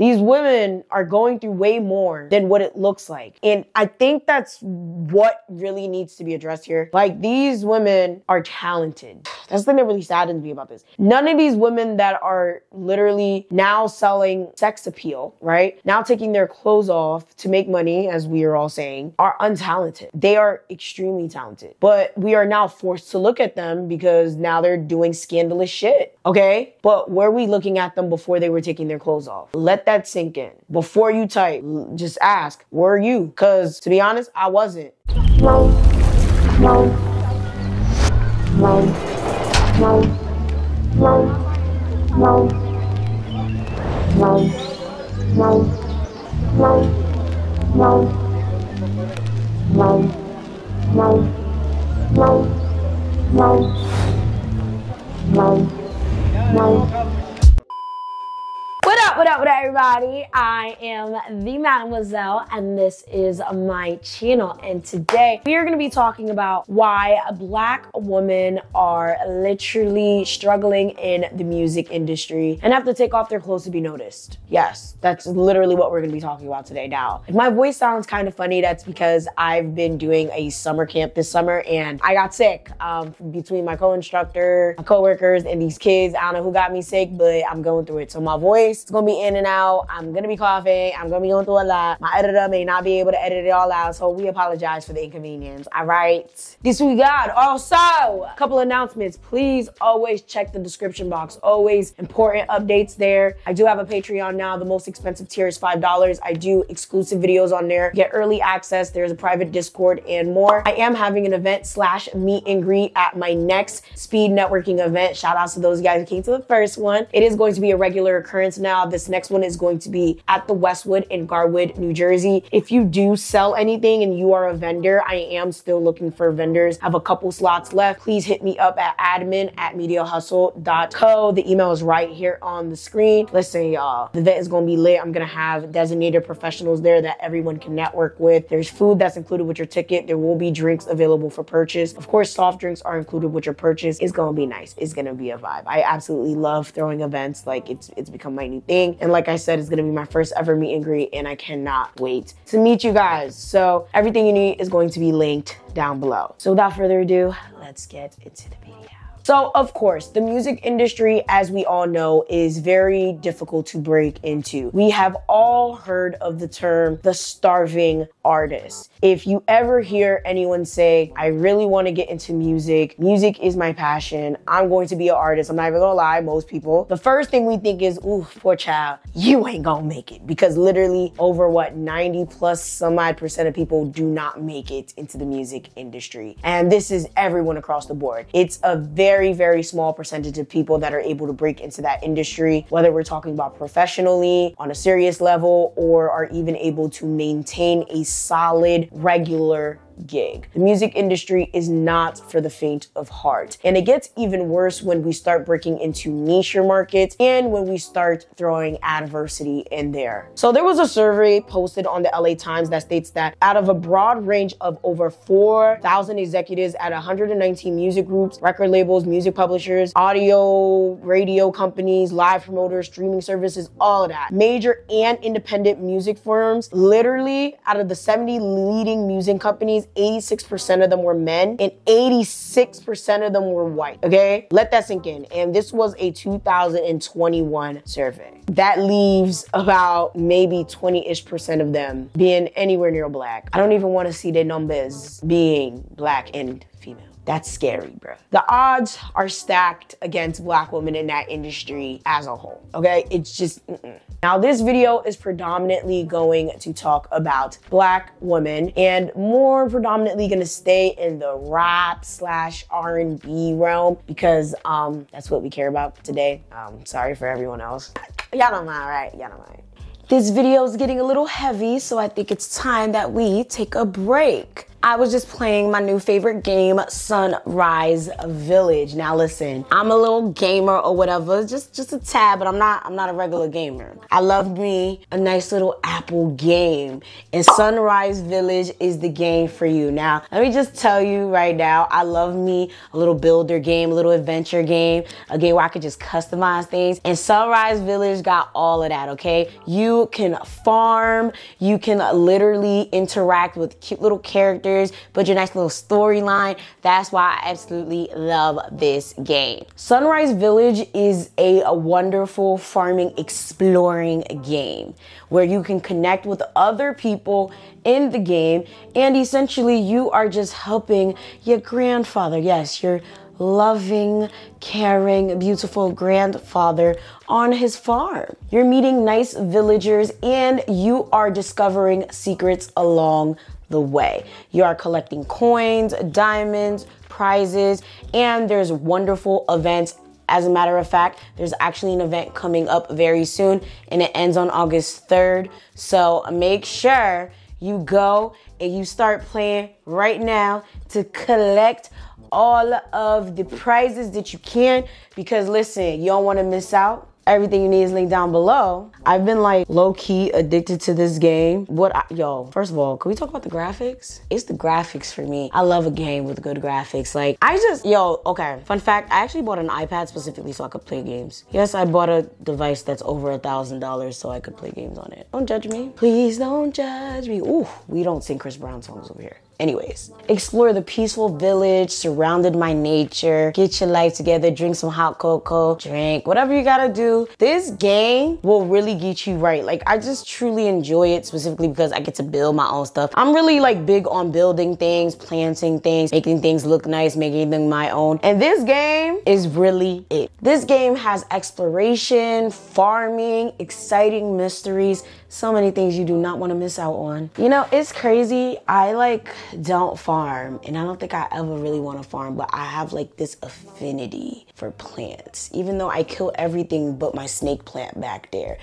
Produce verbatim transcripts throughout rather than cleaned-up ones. These women are going through way more than what it looks like. And I think that's what really needs to be addressed here. Like, these women are talented. That's the thing that really saddens me about this. None of these women that are literally now selling sex appeal, right? Now taking their clothes off to make money, as we are all saying, are untalented. They are extremely talented. But we are now forced to look at them because now they're doing scandalous shit, okay? But were we looking at them before they were taking their clothes off? Let that sink in. Before you type, just ask, were you? Because to be honest, I wasn't. No, no, no, no, no, no, no, no, no, no, no, no, no, no, no, no. What up, what up, what up, everybody? I am the Mademoiselle, and this is my channel. And today, we are gonna be talking about why Black women are literally struggling in the music industry and have to take off their clothes to be noticed. Yes, that's literally what we're gonna be talking about today now. If my voice sounds kind of funny, that's because I've been doing a summer camp this summer, and I got sick um, between my co-instructor, my co-workers, and these kids. I don't know who got me sick, but I'm going through it. So my voice, it's gonna be in and out. I'm gonna be coughing. I'm gonna be going through a lot. My editor may not be able to edit it all out, so we apologize for the inconvenience, all right? This we got. Also, a couple announcements. Please always check the description box. Always important updates there. I do have a Patreon now. The most expensive tier is five dollars. I do exclusive videos on there. Get early access. There's a private Discord and more. I am having an event slash meet and greet at my next speed networking event. Shout out to those guys who came to the first one. It is going to be a regular occurrence now. Now, this next one is going to be at the Westwood in Garwood, New Jersey. If you do sell anything and you are a vendor, I am still looking for vendors. I have a couple slots left. Please hit me up at admin at media hustle dot co. The email is right here on the screen. Listen, y'all, the event is going to be lit. I'm going to have designated professionals there that everyone can network with. There's food that's included with your ticket. There will be drinks available for purchase. Of course, soft drinks are included with your purchase. It's going to be nice. It's going to be a vibe. I absolutely love throwing events. Like, it's, it's become my new thing. And like I said, it's gonna be my first ever meet and greet, and I cannot wait to meet you guys. So everything you need is going to be linked down below. So without further ado, let's get into the video. So, of course, the music industry, as we all know, is very difficult to break into. We have all heard of the term, the starving artist. If you ever hear anyone say, I really want to get into music, music is my passion, I'm going to be an artist, I'm not even gonna lie, most people, the first thing we think is, ooh, poor child, you ain't gonna make it. Because literally over what, ninety plus some odd percent of people do not make it into the music industry. And this is everyone across the board. It's a very very, very small percentage of people that are able to break into that industry, whether we're talking about professionally, on a serious level, or are even able to maintain a solid, regular gig. The music industry is not for the faint of heart. And it gets even worse when we start breaking into niche markets and when we start throwing adversity in there. So there was a survey posted on the L A Times that states that out of a broad range of over four thousand executives at one hundred nineteen music groups, record labels, music publishers, audio, radio companies, live promoters, streaming services, all of that, major and independent music firms, literally out of the seventy leading music companies, eighty-six percent of them were men and eighty-six percent of them were white, okay? Let that sink in. And this was a two thousand twenty-one survey. That leaves about maybe twenty-ish percent of them being anywhere near Black. I don't even want to see their numbers being Black and female. That's scary, bro. The odds are stacked against Black women in that industry as a whole, okay? It's just, mm-mm. Now, this video is predominantly going to talk about Black women and more predominantly gonna stay in the rap slash R and B realm because um, that's what we care about today. Um, sorry for everyone else. Y'all don't mind, right? Y'all don't mind. This video is getting a little heavy, so I think it's time that we take a break. I was just playing my new favorite game, Sunrise Village. Now listen, I'm a little gamer or whatever, just just a tad, but I'm not I'm not a regular gamer. I love me a nice little Apple game, and Sunrise Village is the game for you. Now, let me just tell you right now, I love me a little builder game, a little adventure game, a game where I could just customize things, and Sunrise Village got all of that, okay? You can farm, you can literally interact with cute little characters, but your nice little storyline. That's why I absolutely love this game. Sunrise Village is a, a wonderful farming, exploring game where you can connect with other people in the game, and essentially you are just helping your grandfather. Yes, your loving, caring, beautiful grandfather on his farm. You're meeting nice villagers and you are discovering secrets along the way. You are collecting coins, diamonds, prizes, and there's wonderful events. As a matter of fact, there's actually an event coming up very soon and it ends on August third. So make sure you go and you start playing right now to collect all of the prizes that you can, because listen, you don't want to miss out. Everything you need is linked down below. I've been like low-key addicted to this game. What I, yo, first of all, can we talk about the graphics? It's the graphics for me. I love a game with good graphics. Like, I just, yo, okay. Fun fact, I actually bought an iPad specifically so I could play games. Yes, I bought a device that's over a thousand dollars so I could play games on it. Don't judge me. Please don't judge me. Ooh, we don't sing Chris Brown songs over here. Anyways, explore the peaceful village surrounded by nature. Get your life together, drink some hot cocoa, drink, whatever you gotta do. This game will really get you right. Like, I just truly enjoy it specifically because I get to build my own stuff. I'm really like big on building things, planting things, making things look nice, making them my own. And this game is really it. This game has exploration, farming, exciting mysteries, so many things you do not wanna miss out on. You know, it's crazy. I like, don't farm, and I don't think I ever really want to farm, but I have like this affinity for plants, even though I kill everything but my snake plant back there.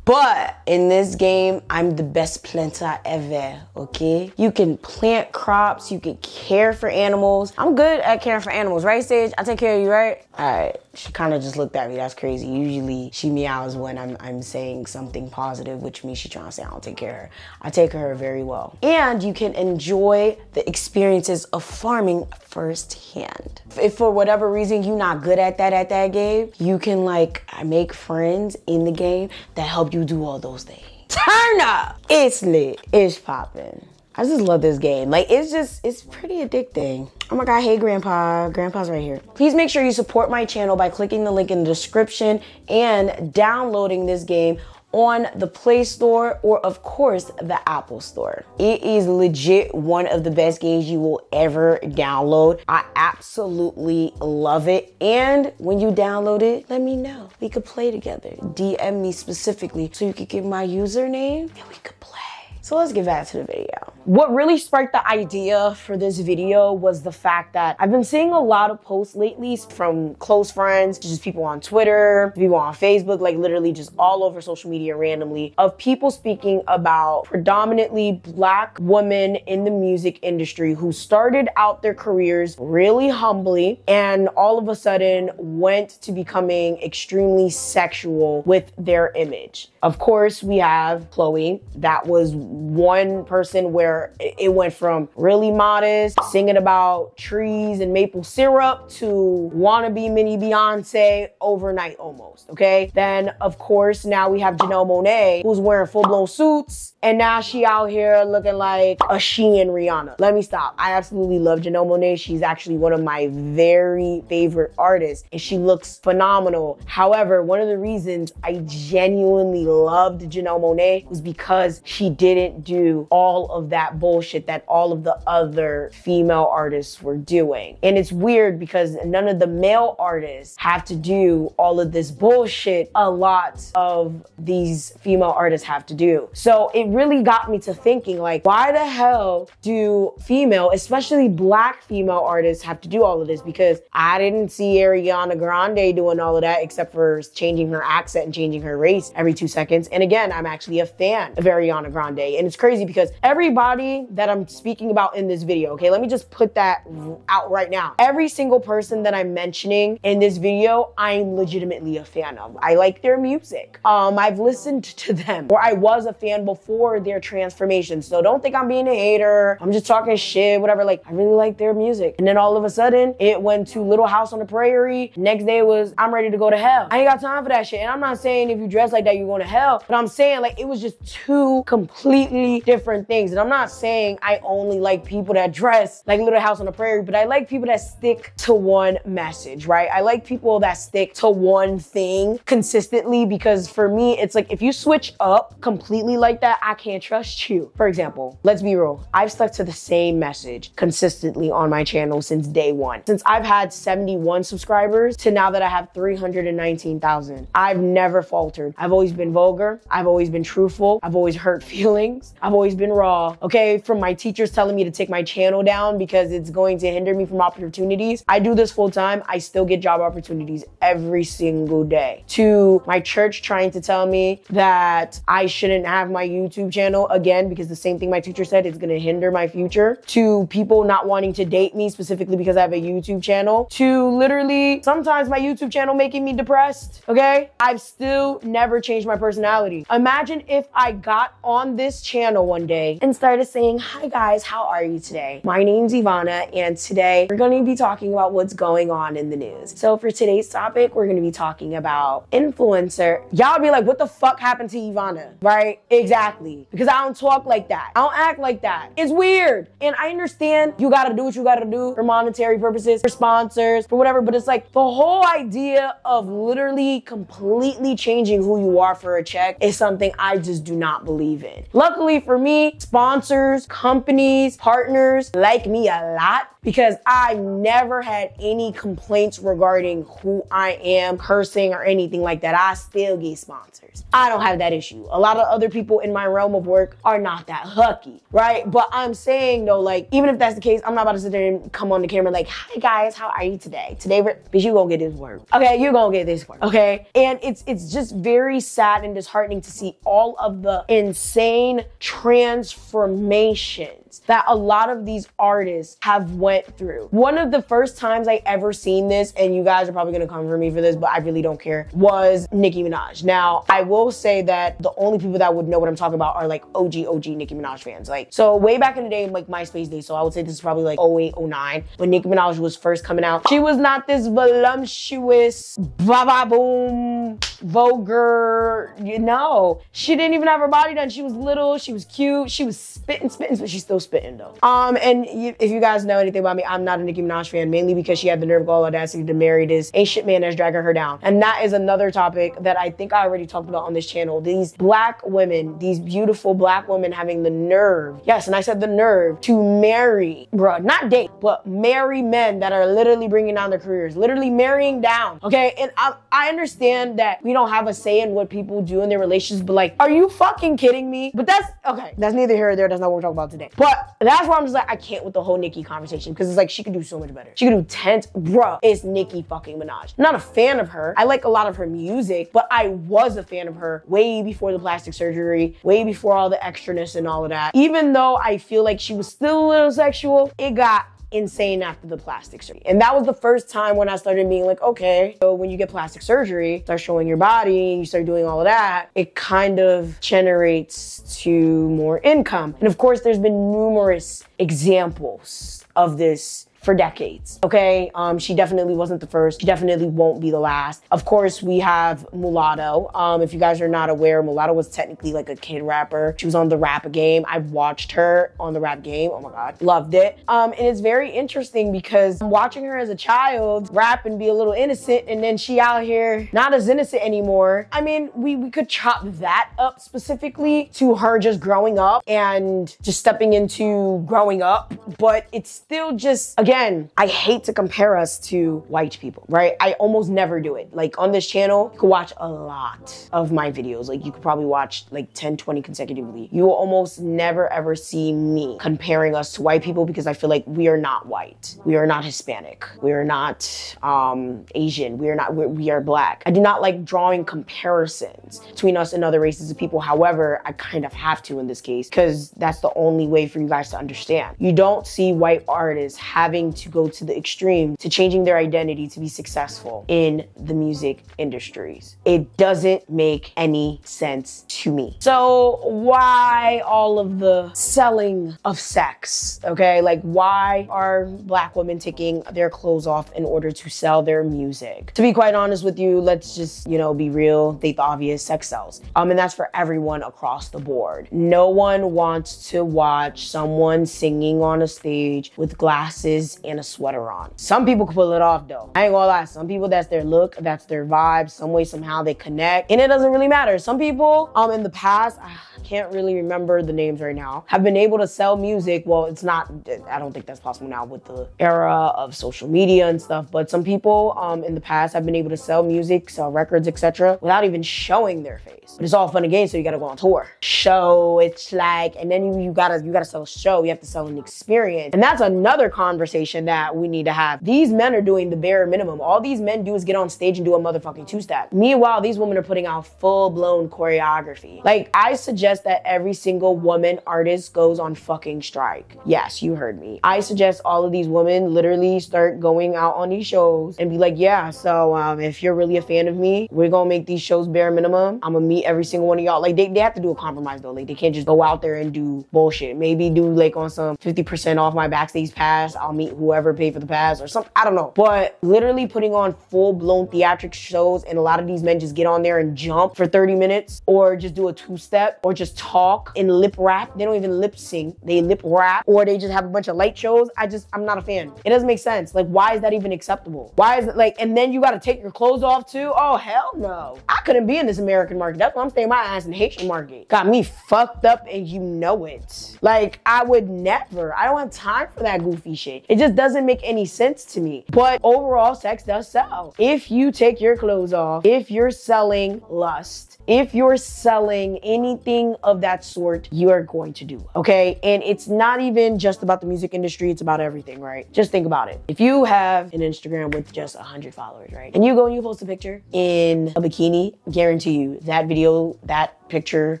But in this game, I'm the best planter ever, okay? You can plant crops, you can care for animals. I'm good at caring for animals, right, Sage? I take care of you, right? All right, she kind of just looked at me. That's crazy. Usually she meows when I'm, I'm saying something positive, which means she's trying to say I don't take care of her. I take care of her very well. And you can enjoy the experiences of farming firsthand. If for whatever reason you're not good at that at that game, you can like make friends in the game that help you do all those things. Turn up! It's lit. It's popping. I just love this game. Like, it's just, it's pretty addicting. Oh my God, hey Grandpa. Grandpa's right here. Please make sure you support my channel by clicking the link in the description and downloading this game on the Play Store or of course the Apple Store. It is legit one of the best games you will ever download. I absolutely love it. And when you download it, let me know. We could play together. D M me specifically so you could give my username and we could play. So let's get back to the video. What really sparked the idea for this video was the fact that I've been seeing a lot of posts lately from close friends, just people on Twitter, people on Facebook, like literally just all over social media randomly, of people speaking about predominantly Black women in the music industry who started out their careers really humbly and all of a sudden went to becoming extremely sexual with their image. Of course, we have Chloe. That was one person where it went from really modest, singing about trees and maple syrup, to wannabe mini Beyonce overnight almost, okay? Then, of course, now we have Janelle Monae, who's wearing full-blown suits, and now she out here looking like a Shein Rihanna. Let me stop. I absolutely love Janelle Monae. She's actually one of my very favorite artists, and she looks phenomenal. However, one of the reasons I genuinely loved Janelle Monae was because she did didn't do all of that bullshit that all of the other female artists were doing. And it's weird because none of the male artists have to do all of this bullshit a lot of these female artists have to do. So it really got me to thinking, like, why the hell do female, especially Black female artists, have to do all of this? Because I didn't see Ariana Grande doing all of that except for changing her accent and changing her race every two seconds. And again, I'm actually a fan of Ariana Grande. And it's crazy because everybody everybody that I'm speaking about in this video, okay? Let me just put that out right now. Every single person that I'm mentioning in this video, I'm legitimately a fan of. I like their music. Um, I've listened to them, or I was a fan before their transformation. So don't think I'm being a hater. I'm just talking shit, whatever. Like, I really like their music. And then all of a sudden, it went to Little House on the Prairie. Next day was, I'm ready to go to hell. I ain't got time for that shit. And I'm not saying if you dress like that, you're going to hell. But I'm saying, like, it was just two completely different things. And I'm not saying I only like people that dress like Little House on the Prairie, but I like people that stick to one message, right? I like people that stick to one thing consistently, because for me, it's like, if you switch up completely like that, I can't trust you. For example, let's be real. I've stuck to the same message consistently on my channel since day one. Since I've had seventy-one subscribers to now that I have three hundred nineteen thousand, I've never faltered. I've always been vulgar. I've always been truthful. I've always hurt feelings. I've always been raw, okay? From my teachers telling me to take my channel down because it's going to hinder me from opportunities. I do this full time. I still get job opportunities every single day. To my church trying to tell me that I shouldn't have my YouTube channel again because the same thing my teacher said, it's gonna hinder my future. To people not wanting to date me specifically because I have a YouTube channel. To literally sometimes my YouTube channel making me depressed, okay? I've still never changed my personality. Imagine if I got on this channel one day and started saying, hi guys, how are you today? My name's Ivana and today we're gonna be talking about what's going on in the news. So for today's topic, we're gonna be talking about influencer. Y'all be like, what the fuck happened to Ivana, right? Exactly, because I don't talk like that. I don't act like that. It's weird. And I understand you gotta do what you gotta do for monetary purposes, for sponsors, for whatever, but it's like the whole idea of literally completely changing who you are for a check is something I just do not believe in. Luckily for me, sponsors, companies, partners like me a lot because I've never had any complaints regarding who I am, cursing or anything like that. I still get sponsors. I don't have that issue. A lot of other people in my realm of work are not that lucky, right? But I'm saying though, like, even if that's the case, I'm not about to sit there and come on the camera like, hi guys, how are you today? Today we're, because you gonna get this work. Okay, you're gonna get this work, okay? And it's, it's just very sad and disheartening to see all of the insane transformations that a lot of these artists have went through. One of the first times I ever seen this, and you guys are probably gonna come for me for this, but I really don't care, was Nicki Minaj. Now, I will say that the only people that would know what I'm talking about are like O G, O G Nicki Minaj fans. Like, so way back in the day, like MySpace days, so I would say this is probably like oh eight, oh nine, when Nicki Minaj was first coming out. She was not this voluptuous, ba-ba-boom, vulgar, you know. She didn't even have her body done. She was little, she was cute, she was spitting, spitting, but she's still spitting though. Um, and you, if you guys know anything about me, I'm not a Nicki Minaj fan, mainly because she had the nerve, gall, audacity to marry this ancient man that's dragging her down. And that is another topic that I think I already talked about on this channel. These black women, these beautiful black women having the nerve, yes, and I said the nerve, to marry, bruh, not date, but marry men that are literally bringing down their careers, literally marrying down, okay? And I, I understand that we don't have a say in what people do in their relationships, but like, are you fucking kidding me? But that's, okay, that's neither here nor there, that's not what we're talking about today. But that's why I'm just like, I can't with the whole Nicki conversation, because it's like, she could do so much better. She could do tens, bruh, it's Nicki fucking Minaj. I'm not a fan of her. I like a lot of her music, but I was a fan of her way before the plastic surgery, way before all the extraness and all of that. Even though I feel like she was still a little sexual, it got insane after the plastic surgery. And that was the first time when I started being like, okay, so when you get plastic surgery, start showing your body, you start doing all of that, it kind of generates to more income. And of course, there's been numerous examples of this for decades, okay? Um, she definitely wasn't the first. She definitely won't be the last. Of course, we have Mulatto. Um, if you guys are not aware, Mulatto was technically like a kid rapper. She was on the Rap Game. I've watched her on the Rap Game. Oh my God, loved it. Um, and it's very interesting because I'm watching her as a child rap and be a little innocent, and then she out here not as innocent anymore. I mean, we, we could chop that up specifically to her just growing up and just stepping into growing up, but it's still just, again, again, I hate to compare us to white people, right? I almost never do it. Like on this channel, you can watch a lot of my videos. Like you could probably watch like ten, twenty consecutively. You will almost never ever see me comparing us to white people because I feel like we are not white. We are not Hispanic. We are not um, Asian. We are not, we, we are black. I do not like drawing comparisons between us and other races of people. However, I kind of have to in this case because that's the only way for you guys to understand. You don't see white artists having to go to the extreme to changing their identity to be successful in the music industries. It doesn't make any sense to me. So why all of the selling of sex, okay? Like why are black women taking their clothes off in order to sell their music? To be quite honest with you, let's just, you know, be real, state the obvious, sex sells. Um, and that's for everyone across the board. No one wants to watch someone singing on a stage with glasses and a sweater on. Some people can pull it off though. I ain't gonna lie, some people, that's their look, that's their vibe, some way, somehow they connect. And it doesn't really matter. Some people um, in the past, I can't really remember the names right now, have been able to sell music. Well, it's not, I don't think that's possible now with the era of social media and stuff, but some people um, in the past have been able to sell music, sell records, et cetera, without even showing their face. But it's all fun and games, so you gotta go on tour. Show, it's like, and then you, you gotta you gotta sell a show, you have to sell an experience. And that's another conversation that we need to have. These men are doing the bare minimum. All these men do is get on stage and do a motherfucking two-step. Meanwhile, these women are putting out full-blown choreography. Like, I suggest that every single woman artist goes on fucking strike. Yes, you heard me. I suggest all of these women literally start going out on these shows and be like, yeah, so um, if you're really a fan of me, we're gonna make these shows bare minimum. I'm gonna meet every single one of y'all. Like they, they have to do a compromise though. Like they can't just go out there and do bullshit. Maybe do like on some fifty percent off my backstage pass. I'll meet whoever paid for the pass or something. I don't know. But literally putting on full blown theatric shows and a lot of these men just get on there and jump for thirty minutes or just do a two step or just talk and lip rap. They don't even lip sync. They lip rap or they just have a bunch of light shows. I just, I'm not a fan. It doesn't make sense. Like why is that even acceptable? Why is it like, and then you got to take your clothes off too? Oh hell no. I couldn't be in this American market. That's why I'm staying my ass in Haitian market. Got me fucked up and you know it. Like I would never, I don't have time for that goofy shit. It just doesn't make any sense to me. But overall, sex does sell. If you take your clothes off, if you're selling lust, if you're selling anything of that sort, you are going to do it, okay? And it's not even just about the music industry, it's about everything, right? Just think about it. If you have an Instagram with just a hundred followers, right? And you go and you post a picture in a bikini, guarantee you that video, that picture,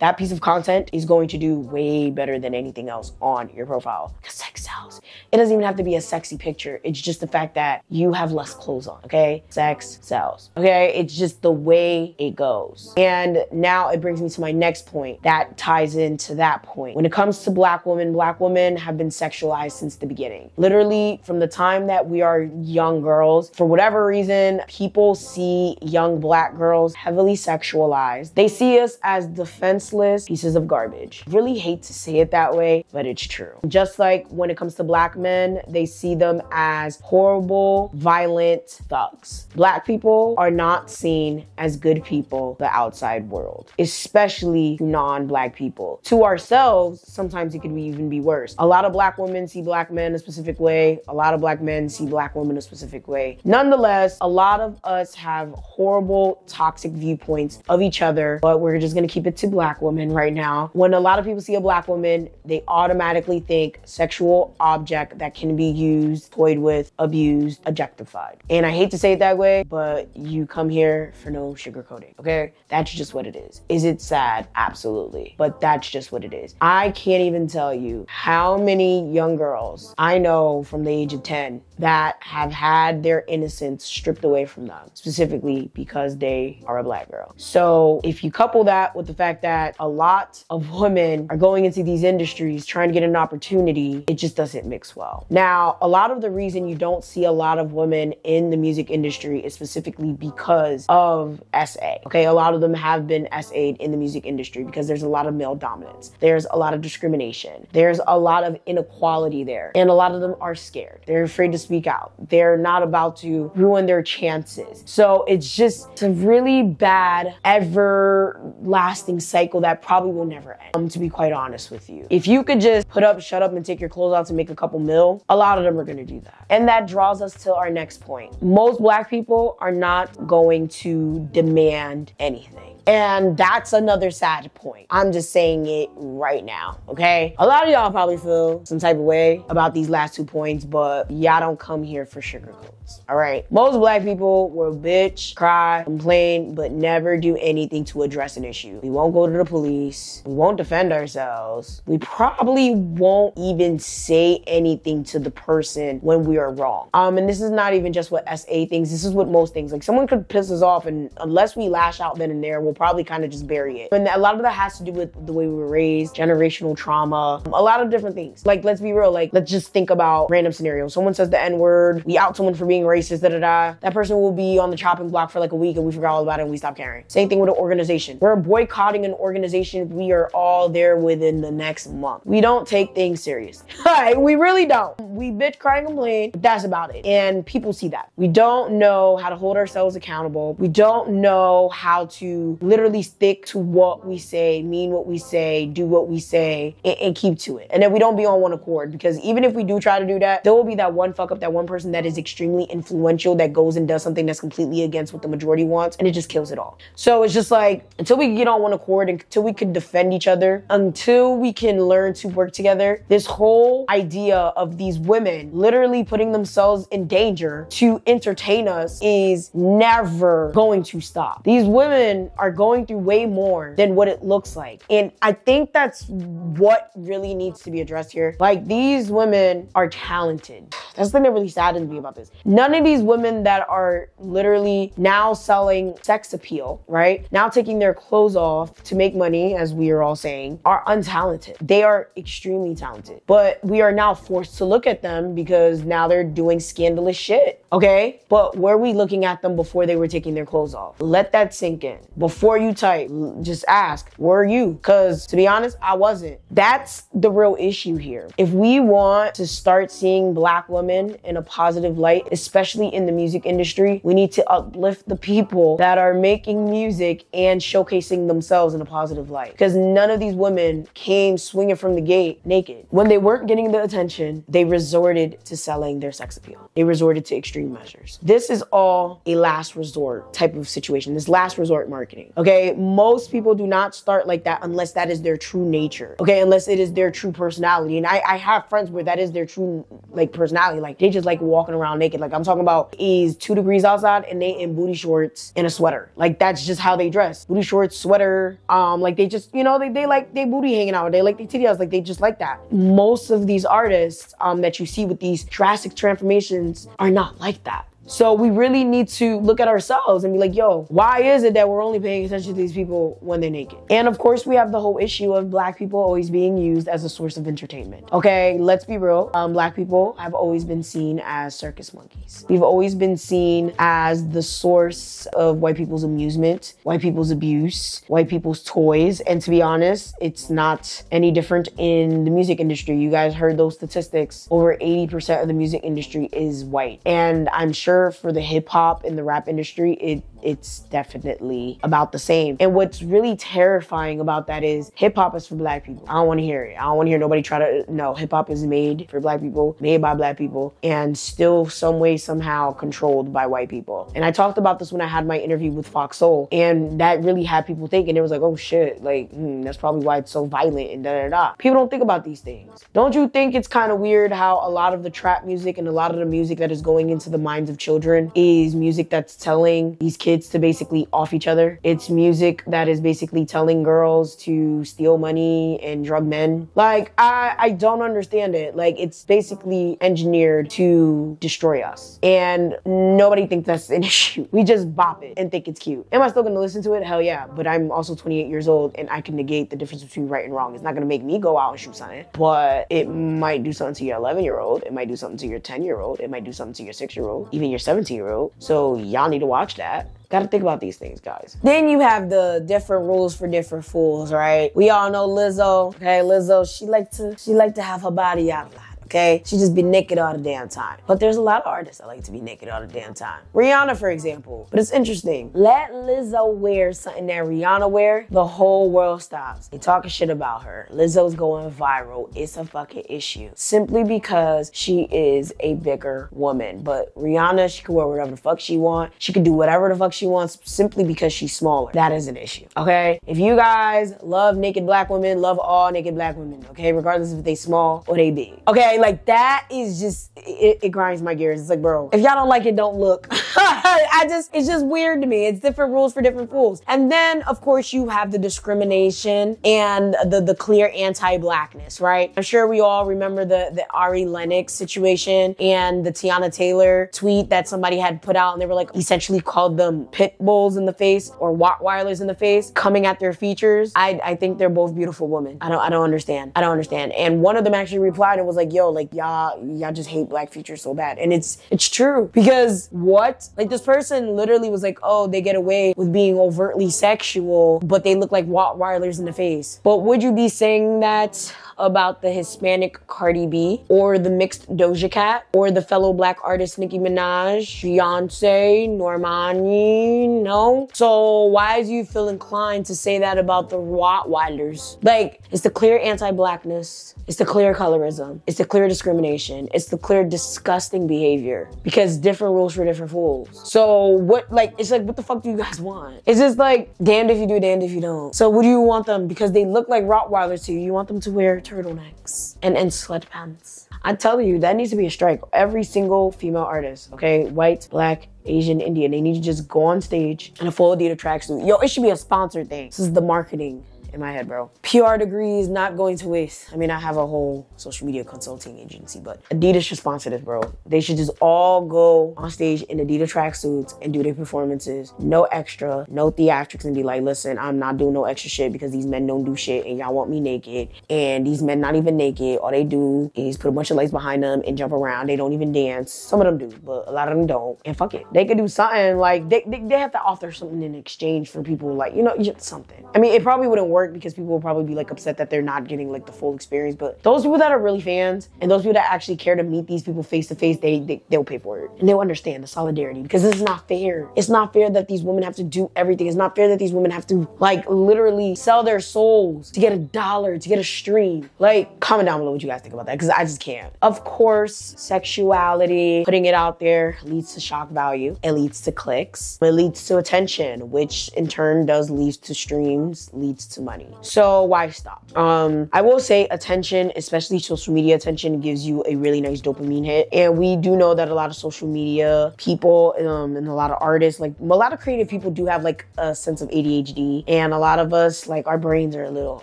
that piece of content is going to do way better than anything else on your profile because sex sells. It doesn't even have to be a sexy picture. It's just the fact that you have less clothes on, okay? Sex sells, okay? It's just the way it goes. And now it brings me to my next point that ties into that point. When it comes to black women, black women have been sexualized since the beginning. Literally from the time that we are young girls, for whatever reason, people see young black girls heavily sexualized. They see us as defenseless pieces of garbage. Really hate to say it that way, but it's true. Just like when it comes to black men, they see them as horrible, violent thugs. Black people are not seen as good people to the outside world, especially non-black people. To ourselves, sometimes it could even be worse. A lot of black women see black men a specific way. A lot of black men see black women a specific way. Nonetheless, a lot of us have horrible, toxic viewpoints of each other, but we're just gonna keep it to black women right now. When a lot of people see a black woman, they automatically think sexual object that can be used, toyed with, abused, objectified. And I hate to say it that way, but you come here for no sugarcoating, okay? That's just what it is. Is it sad? Absolutely. But that's just what it is. I can't even tell you how many young girls I know from the age of ten that have had their innocence stripped away from them, specifically because they are a black girl. So if you couple that with the fact that a lot of women are going into these industries trying to get an opportunity, it just doesn't mix well. Now, a lot of the reason you don't see a lot of women in the music industry is specifically because of S A, okay? A lot of them have been S A'd in the music industry because there's a lot of male dominance. There's a lot of discrimination. There's a lot of inequality there. And a lot of them are scared. They're afraid to speak out. They're not about to ruin their chances. So it's just it's a really bad, everlasting cycle that probably will never end, um, to be quite honest with you. If you could just put up, shut up, and take your clothes off to make a couple mil, a lot lot of them are gonna do that. And that draws us to our next point. Most Black people are not going to demand anything. And that's another sad point. I'm just saying it right now, okay? A lot of y'all probably feel some type of way about these last two points, but y'all don't come here for sugarcoats, all right? Most Black people will bitch, cry, complain, but never do anything to address an issue. We won't go to the police. We won't defend ourselves. We probably won't even say anything to the person when we are wrong. Um, and this is not even just what S A thinks. This is what most things. Like, someone could piss us off, and unless we lash out then and there, we'll probably kind of just bury it. And a lot of that has to do with the way we were raised, generational trauma, a lot of different things. Like, let's be real. Like, let's just think about random scenarios. Someone says the N-word. We out someone for being racist, da-da-da. That person will be on the chopping block for like a week, and we forgot all about it, and we stop caring. Same thing with an organization. We're boycotting an organization. We are all there within the next month. We don't take things seriously. Like, we really don't. We bitch, cry, and complain, but that's about it. And people see that. We don't know how to hold ourselves accountable. We don't know how to literally stick to what we say, mean what we say, do what we say, and, and keep to it. And then we don't be on one accord, because even if we do try to do that, there will be that one fuck up, that one person that is extremely influential that goes and does something that's completely against what the majority wants, and it just kills it all. So it's just like, until we get on one accord, until we can defend each other, until we can learn to work together, this whole idea of these women literally putting themselves in danger to entertain us is never going to stop. These women are going through way more than what it looks like. And I think that's what really needs to be addressed here. Like, these women are talented. That's the thing that really saddens me about this. None of these women that are literally now selling sex appeal, right? Now taking their clothes off to make money, as we are all saying, are untalented. They are extremely talented, but we are now forced to look at them because now they're doing scandalous shit, okay? But were we looking at them before they were taking their clothes off? Let that sink in. Before you type, just ask, were you? Because to be honest, I wasn't. That's the real issue here. If we want to start seeing Black women in a positive light, especially in the music industry, we need to uplift the people that are making music and showcasing themselves in a positive light. Because none of these women came swinging from the gate naked. When they weren't getting the attention, they resorted to selling their sex appeal. They resorted to extreme measures. This is all a last resort type of situation, this last resort marketing, okay? Most people do not start like that unless that is their true nature, okay? Unless it is their true personality. And I, I have friends where that is their true like personality. Like, they just like walking around naked. Like, I'm talking about is two degrees outside and they in booty shorts and a sweater. Like, that's just how they dress. Booty shorts, sweater. Um, like they just, you know, they, they like they booty hanging out. They like their titty outs. Like, they just like that. Most of these artists um, that you see with these drastic transformations are not like that. So we really need to look at ourselves and be like, yo, why is it that we're only paying attention to these people when they're naked? And of course, we have the whole issue of Black people always being used as a source of entertainment. Okay, let's be real. Um, black people have always been seen as circus monkeys. We've always been seen as the source of white people's amusement, white people's abuse, white people's toys. And to be honest, it's not any different in the music industry. You guys heard those statistics. Over eighty percent of the music industry is white. And I'm sure for the hip hop and the rap industry, it it's definitely about the same. And what's really terrifying about that is hip hop is for Black people. I don't want to hear it. I don't want to hear nobody try to, no, hip hop is made for Black people, made by Black people, and still some way, somehow controlled by white people. And I talked about this when I had my interview with Fox Soul, and that really had people thinking. It was like, oh shit, like, hmm, that's probably why it's so violent and da da da. People don't think about these things. Don't you think it's kind of weird how a lot of the trap music and a lot of the music that is going into the minds of children is music that's telling these kids to basically off each other? It's music that is basically telling girls to steal money and drug men. Like, I, I don't understand it. Like, it's basically engineered to destroy us. And nobody thinks that's an issue. We just bop it and think it's cute. Am I still gonna listen to it? Hell yeah. But I'm also twenty-eight years old and I can negate the difference between right and wrong. It's not gonna make me go out and shoot something, but it might do something to your eleven year old. It might do something to your ten year old. It might do something to your six year old, even your seventeen year old. So y'all need to watch that. Gotta think about these things, guys. Then you have the different rules for different fools, right? We all know Lizzo. Okay, Lizzo, she like to, she like to have her body out a lot. okay? She just be naked all the damn time. But there's a lot of artists that like to be naked all the damn time. Rihanna, for example. But it's interesting. Let Lizzo wear something that Rihanna wear, the whole world stops. They talking shit about her. Lizzo's going viral. It's a fucking issue. Simply because she is a bigger woman. But Rihanna, she can wear whatever the fuck she wants. She can do whatever the fuck she wants simply because she's smaller. That is an issue, okay? If you guys love naked black women, love all naked black women, okay? Regardless if they small or they big. Okay, like that is just, it, it grinds my gears. It's like, bro, if y'all don't like it, don't look. I just, it's just weird to me. It's different rules for different fools. And then, of course, you have the discrimination and the, the clear anti-blackness, right? I'm sure we all remember the, the Ari Lennox situation and the Tiana Taylor tweet that somebody had put out, and they were like, essentially called them pit bulls in the face or watt wireless in the face, coming at their features. I, I think they're both beautiful women. I don't, I don't understand. I don't understand. And one of them actually replied and was like, yo, like y'all, y'all just hate black features so bad. And it's, it's true, because what? Like this person literally was like, oh, they get away with being overtly sexual, but they look like watt wireless in the face. But would you be saying that about the Hispanic Cardi B or the mixed Doja Cat or the fellow black artist Nicki Minaj, Beyonce, Normani? No. So why do you feel inclined to say that about the Rottweilers? Like, it's the clear anti-blackness. It's the clear colorism. It's the clear discrimination. It's the clear disgusting behavior, because different rules for different fools. So what, like, it's like, what the fuck do you guys want? It's just like, damned if you do, damned if you don't. So what do you want them? Because they look like Rottweilers to you. You want them to wear turtlenecks and, and sweat pants. I tell you, that needs to be a strike. Every single female artist, okay? White, black, Asian, Indian. They need to just go on stage in a full Adidas tracksuit. Yo, it should be a sponsored thing. This is the marketing in my head, bro. P R degree is not going to waste. I mean, I have a whole social media consulting agency, but Adidas should sponsor this, bro. They should just all go on stage in Adidas tracksuits and do their performances. No extra, no theatrics, and be like, listen, I'm not doing no extra shit because these men don't do shit and y'all want me naked. And these men not even naked. All they do is put a bunch of lights behind them and jump around. They don't even dance. Some of them do, but a lot of them don't. And fuck it. They could do something like, they, they, they have to offer something in exchange for people, like, you know, something. I mean, it probably wouldn't work, because people will probably be like upset that they're not getting like the full experience, but those people that are really fans and those people that actually care to meet these people face to face, they, they they'll pay for it, and they'll understand the solidarity, because this is not fair. It's not fair that these women have to do everything. It's not fair that these women have to like literally sell their souls to get a dollar, to get a stream. Like, comment down below what you guys think about that, because I just can't. Of course, sexuality, putting it out there, leads to shock value. It leads to clicks. It leads to attention, which in turn does lead to streams, leads to money. So why stop? Um, I will say attention, especially social media attention, gives you a really nice dopamine hit. And we do know that a lot of social media people um, and a lot of artists, like a lot of creative people, do have like a sense of A D H D. And a lot of us, like our brains are a little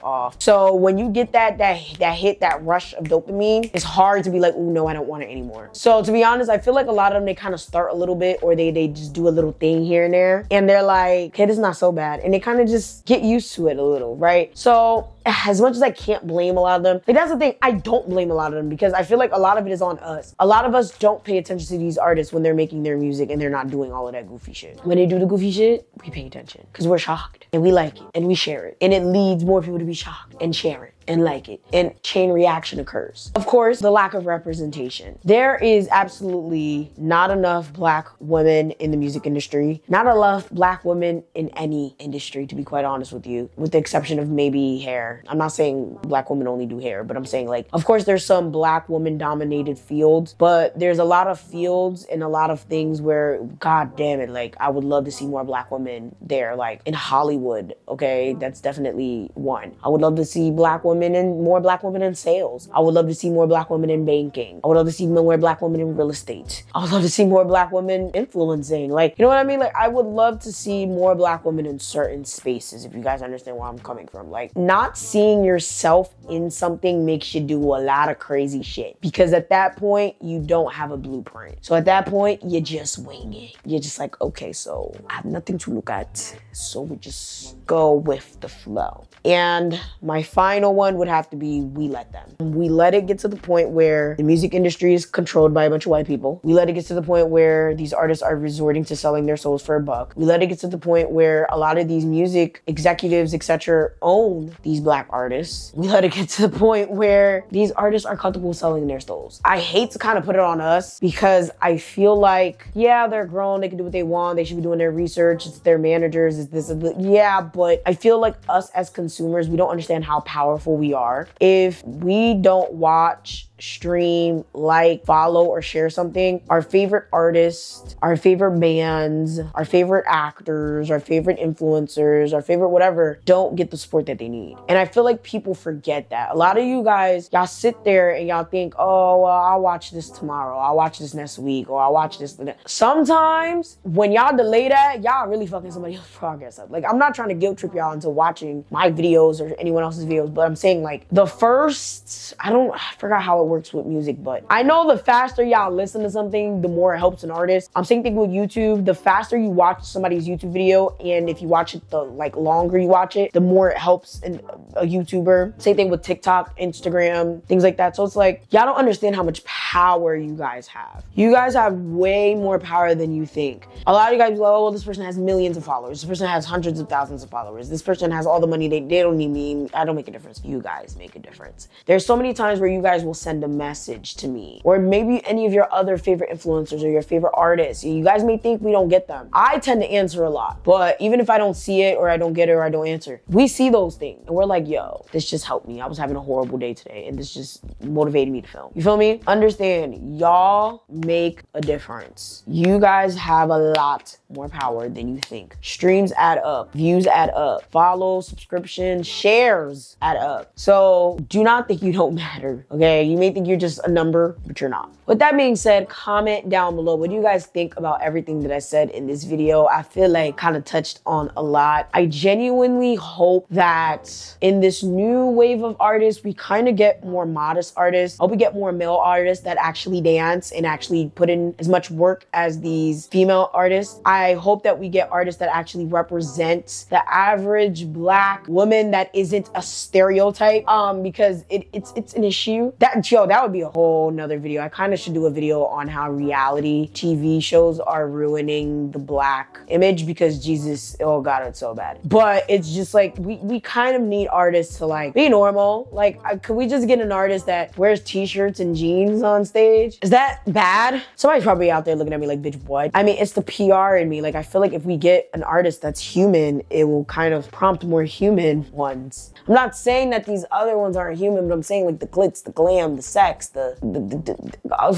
off. So when you get that that that hit, that rush of dopamine, it's hard to be like, oh no, I don't want it anymore. So to be honest, I feel like a lot of them, they kind of start a little bit, or they they just do a little thing here and there, and they're like, hey, this is not so bad, and they kind of just get used to it a little. Right? So as much as I can't blame a lot of them, like that's the thing, I don't blame a lot of them, because I feel like a lot of it is on us. A lot of us don't pay attention to these artists when they're making their music and they're not doing all of that goofy shit. When they do the goofy shit, we pay attention, because we're shocked and we like it and we share it, and it leads more people to be shocked and share it and like it, and chain reaction occurs. Of course, the lack of representation. There is absolutely not enough black women in the music industry, not enough black women in any industry, to be quite honest with you, with the exception of maybe hair. I'm not saying black women only do hair, but I'm saying, like, of course there's some black woman dominated fields, but there's a lot of fields and a lot of things where, god damn it, like I would love to see more black women there, like in Hollywood, okay? That's definitely one. I would love to see black women Women and more black women in sales. I would love to see more black women in banking. I would love to see more black women in real estate. I would love to see more black women influencing. Like, you know what I mean? Like, I would love to see more black women in certain spaces, if you guys understand where I'm coming from. Like, not seeing yourself in something makes you do a lot of crazy shit, because at that point, you don't have a blueprint. So at that point, you just wing it. You're just like, okay, so I have nothing to look at, so we just go with the flow. And my final one would have to be, we let them. We let it get to the point where the music industry is controlled by a bunch of white people. We let it get to the point where these artists are resorting to selling their souls for a buck. We let it get to the point where a lot of these music executives, et cetera, own these black black artists. We let it get to the point where these artists are comfortable selling their souls. I hate to kind of put it on us because I feel like, yeah, they're grown, they can do what they want, they should be doing their research, it's their managers, it's this, yeah, but I feel like us as consumers, we don't understand how powerful we are. If we don't watch, stream, like, follow, or share something, our favorite artists, our favorite bands, our favorite actors, our favorite influencers, our favorite whatever, don't get the support that they need. And I feel like people forget that. A lot of you guys, y'all sit there and y'all think, oh, well, I'll watch this tomorrow, I'll watch this next week, or I'll watch this. Sometimes when y'all delay that, y'all really fucking somebody else's progress up. Like, I'm not trying to guilt trip y'all into watching my videos or anyone else's videos, but I'm saying, like, the first, I don't, I forgot how it works. works with music, but I know the faster y'all listen to something, the more it helps an artist. I'm saying thing with YouTube, the faster you watch somebody's YouTube video, and if you watch it, the like longer you watch it, the more it helps an, a YouTuber. Same thing with TikTok, Instagram, things like that. So it's like, y'all don't understand how much power you guys have. You guys have way more power than you think. A lot of you guys be like, oh, well, this person has millions of followers, this person has hundreds of thousands of followers, this person has all the money, they, they don't need me, I don't make a difference. You guys make a difference. There's so many times where you guys will send a message to me, or maybe any of your other favorite influencers or your favorite artists. You guys may think we don't get them. I tend to answer a lot, but even if I don't see it or I don't get it or I don't answer, we see those things and we're like, yo, this just helped me. I was having a horrible day today and this just motivated me to film. You feel me? Understand, y'all make a difference. You guys have a lot more power than you think. Streams add up, views add up, follows, subscriptions, shares add up. So do not think you don't matter, okay? You may think you're just a number, but you're not. With that being said, comment down below. What do you guys think about everything that I said in this video? I feel like kind of touched on a lot. I genuinely hope that in this new wave of artists, we kind of get more modest artists. I hope we get more male artists that actually dance and actually put in as much work as these female artists. I hope that we get artists that actually represent the average black woman that isn't a stereotype, um, because it, it's, it's an issue. That, yo, that would be a whole nother video. I kind of should do a video on how reality T V shows are ruining the black image because Jesus, oh God, it's so bad. But it's just like, we, we kind of need artists to like be normal. Like, I, could we just get an artist that wears t-shirts and jeans on stage? Is that bad? Somebody's probably out there looking at me like, bitch, what? I mean, it's the P R in me. Like, I feel like if we get an artist that's human, it will kind of prompt more human ones. I'm not saying that these other ones aren't human, but I'm saying like the glitz, the glam, the sex, the, the, the, the oh,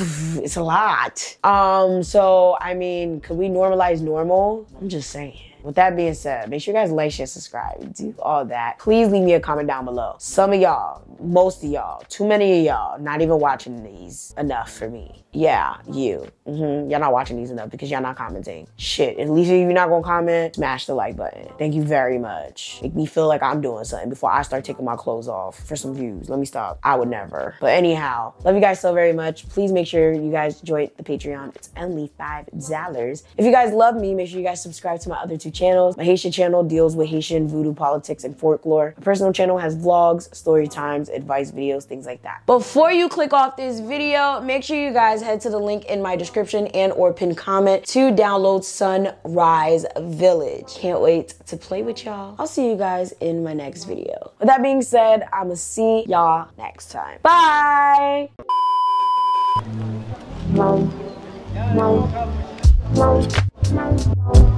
it's a lot. Um, so, I mean, could we normalize normal? I'm just saying. With that being said, make sure you guys like, share, subscribe, do all that. Please leave me a comment down below. Some of y'all, most of y'all, too many of y'all, not even watching these enough for me. Yeah, you. Mm-hmm. Y'all not watching these enough because y'all not commenting. Shit, at least if you're not gonna comment, smash the like button. Thank you very much. Make me feel like I'm doing something before I start taking my clothes off for some views. Let me stop. I would never. But anyhow, love you guys so very much. Please make sure you guys join the Patreon. It's only five dollars. If you guys love me, make sure you guys subscribe to my other two channels. My Haitian channel deals with Haitian voodoo, politics, and folklore. My personal channel has vlogs, story times, advice videos, things like that. Before you click off this video, make sure you guys head to the link in my description and or pinned comment to download Sunrise Village. Can't wait to play with y'all. I'll see you guys in my next video. With that being said, I'ma see y'all next time. Bye! Mom. Mom. Mom.